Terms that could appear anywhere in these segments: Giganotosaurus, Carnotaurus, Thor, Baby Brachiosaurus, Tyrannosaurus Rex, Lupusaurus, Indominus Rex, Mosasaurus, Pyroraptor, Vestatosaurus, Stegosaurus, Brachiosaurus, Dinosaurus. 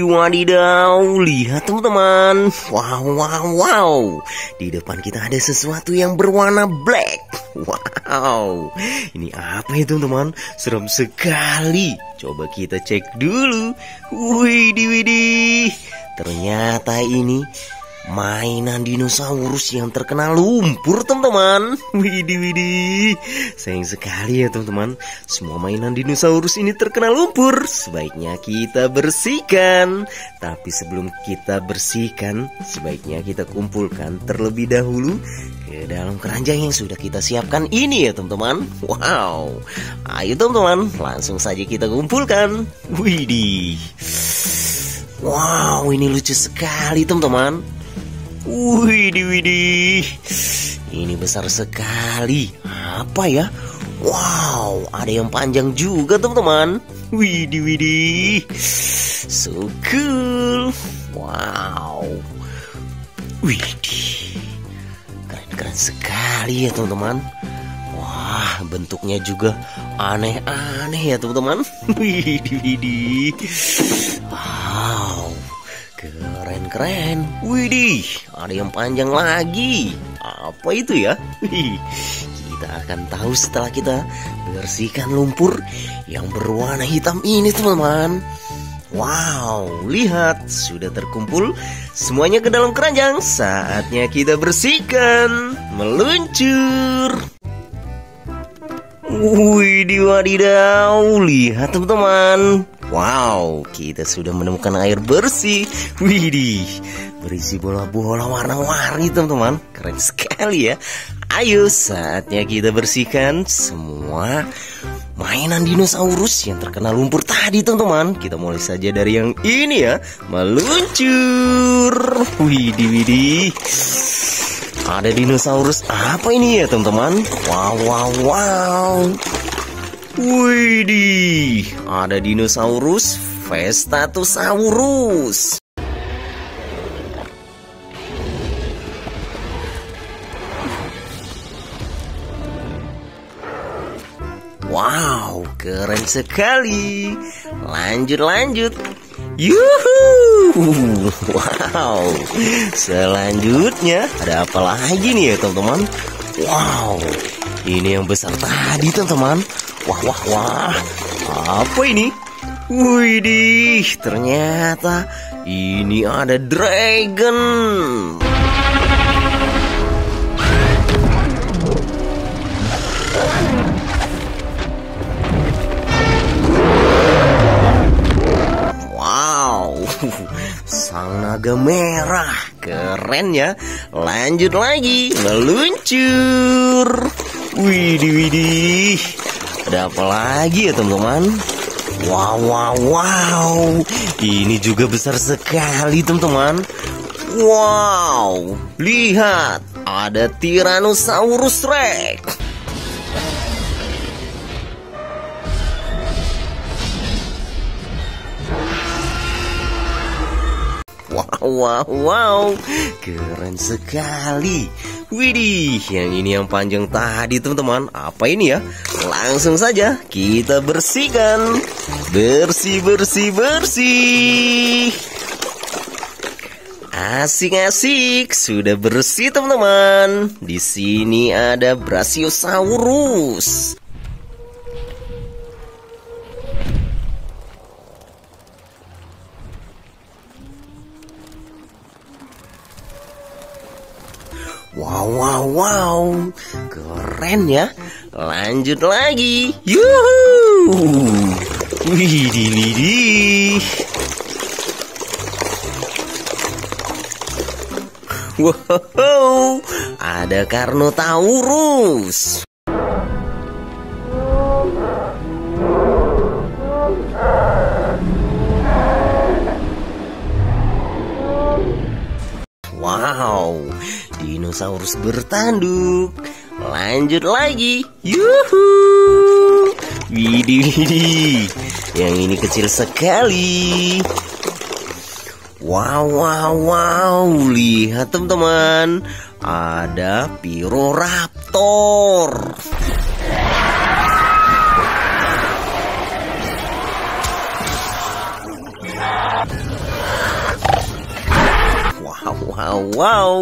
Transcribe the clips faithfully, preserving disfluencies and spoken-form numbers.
Wih, wadidaw, lihat teman-teman. Wow, wow, wow. Di depan kita ada sesuatu yang berwarna black. Wow, ini apa ya teman-teman? Serem sekali. Coba kita cek dulu. Wih, widih, ternyata ini mainan dinosaurus yang terkena lumpur teman-teman. Widih, widih. Sayang sekali ya teman-teman, semua mainan dinosaurus ini terkena lumpur. Sebaiknya kita bersihkan. Tapi sebelum kita bersihkan, sebaiknya kita kumpulkan terlebih dahulu ke dalam keranjang yang sudah kita siapkan ini ya teman-teman. Wow. Ayo teman-teman, langsung saja kita kumpulkan. Widih. Wow, ini lucu sekali teman-teman. Widih, widih. Ini besar sekali. Apa ya? Wow, ada yang panjang juga teman-teman. Widih, widih. So cool. Wow. Widih. Keren-keren sekali ya teman-teman. Wah, bentuknya juga aneh-aneh ya teman-teman. Widih, widih. Wow. Keren-keren. Widih, ada yang panjang lagi. Apa itu ya? Widih. Kita akan tahu setelah kita bersihkan lumpur yang berwarna hitam ini teman-teman. Wow, lihat, sudah terkumpul semuanya ke dalam keranjang. Saatnya kita bersihkan. Meluncur. Widih, wadidaw, lihat teman-teman. Wow, kita sudah menemukan air bersih. Widih, berisi bola-bola warna-warni teman-teman. Keren sekali ya. Ayo, saatnya kita bersihkan semua mainan dinosaurus yang terkena lumpur tadi teman-teman. Kita mulai saja dari yang ini ya. Meluncur. Widih, widih. Ada dinosaurus apa ini ya teman-teman? Wow, wow, wow. Widih, ada dinosaurus Vestatosaurus. Wow, keren sekali. Lanjut, lanjut. Yuhu. Wow. Selanjutnya ada apa lagi nih ya teman-teman? Wow. Ini yang besar tadi teman-teman. Wah, wah, wah. Apa ini? Widih, ternyata ini ada dragon. Wow. Sang naga merah. Keren ya. Lanjut lagi. Meluncur. Widih, widih. Ada apa lagi ya teman-teman? Wow, wow, wow. Ini juga besar sekali teman-teman. Wow. Lihat, ada Tyrannosaurus Rex. Wow, wow, wow. Keren sekali. Widih, yang ini yang panjang tadi teman-teman. Apa ini ya? Langsung saja kita bersihkan. Bersih, bersih, bersih. Asik, asik. Sudah bersih teman-teman. Di sini ada Brachiosaurus. Wow, wow, wow. Keren ya. Lanjut lagi. Yuhu. Widih, widih. Wow. Ada Carnotaurus. Wow. Dinosaurus bertanduk. Lanjut lagi. Yuhu. Widih, widih. Yang ini kecil sekali. Wow, wow, wow. Lihat teman-teman, ada Pyroraptor. Wow, wow.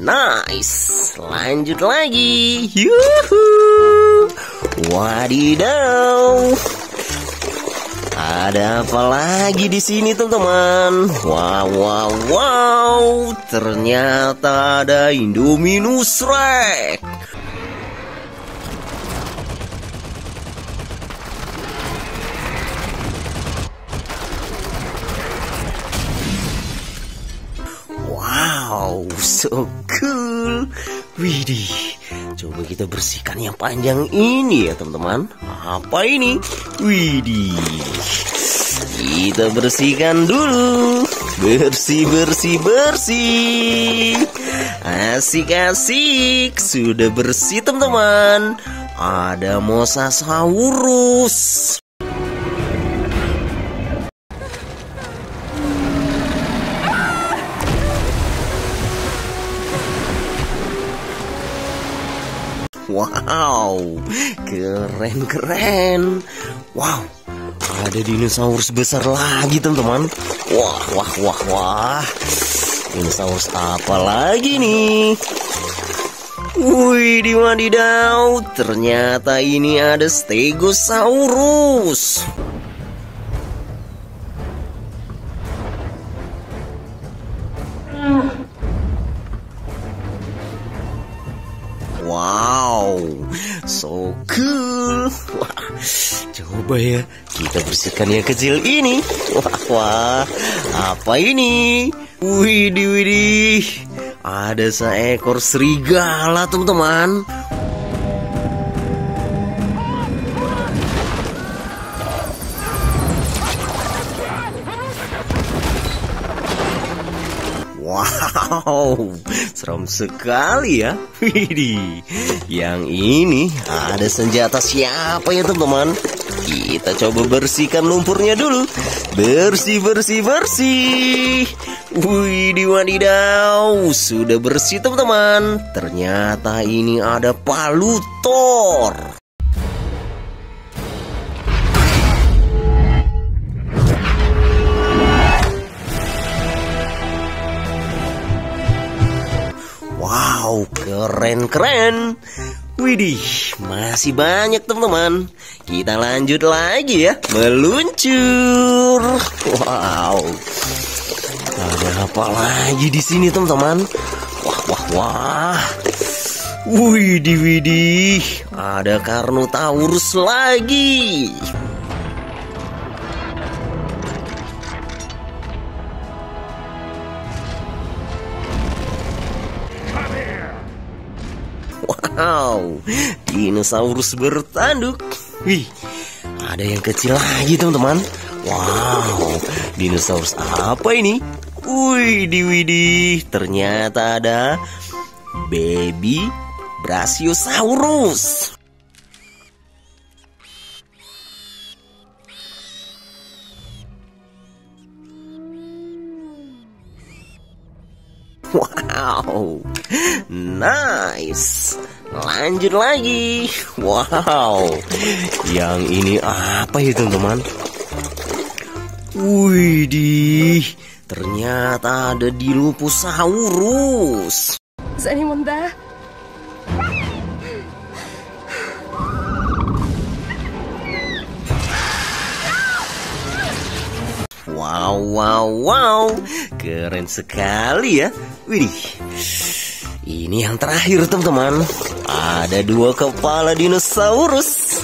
Nice. Lanjut lagi. Yuhuu. Wadidaw. Ada apa lagi di sini, teman-teman? Wow, wow, wow. Ternyata ada Indominus Rex. Wow, so cool. Widih, coba kita bersihkan yang panjang ini ya teman-teman. Apa ini? Widih, kita bersihkan dulu. Bersih, bersih, bersih. Asik, asik. Sudah bersih teman-teman. Ada Mosasaurus. Wow, keren-keren. Wow, ada dinosaurus besar lagi teman-teman. Wah, wah, wah, wah. Dinosaurus apa lagi nih? Wih, wadidaw. Ternyata ini ada Stegosaurus. So cool. Wah, coba ya kita bersihkan yang kecil ini. Wah, wah, apa ini? Widih, widih. Ada seekor serigala teman-teman. Wow, serem sekali ya. Widih. Yang ini ada senjata siapa ya teman-teman? Kita coba bersihkan lumpurnya dulu. Bersih, bersih, bersih. Widih, wadidaw. Sudah bersih teman-teman. Ternyata ini ada palu Thor. Wow, keren-keren. Widih, masih banyak teman-teman. Kita lanjut lagi ya. Meluncur. Wow. Ada apa lagi di sini teman-teman? Wah, wah, wah. Widih, widih. Ada Carnotaurus lagi. Wow, dinosaurus bertanduk. Wih, ada yang kecil lagi teman-teman. Wow, dinosaurus apa ini? Wih, diwidih. Ternyata ada Baby Brachiosaurus. Wow, nice. Lanjut lagi. Wow, yang ini apa ya teman-teman? Widih, ternyata ada di Lupusaurus. Is anyone there? Wow, wow, wow. Keren sekali ya. Widih. Ini yang terakhir teman-teman. Ada dua kepala dinosaurus.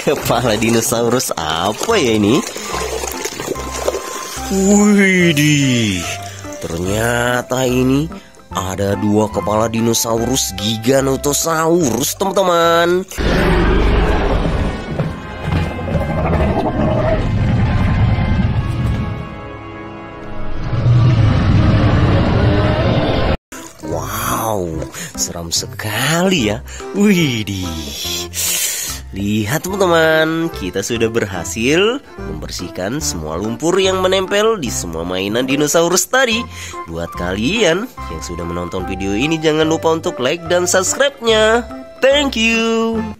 Kepala dinosaurus apa ya ini? Widih. Ternyata ini ada dua kepala dinosaurus Giganotosaurus teman-teman. Seram sekali ya. Widih. Lihat teman-teman, kita sudah berhasil membersihkan semua lumpur yang menempel di semua mainan dinosaurus tadi. Buat kalian yang sudah menonton video ini, jangan lupa untuk like dan subscribe-nya. Thank you.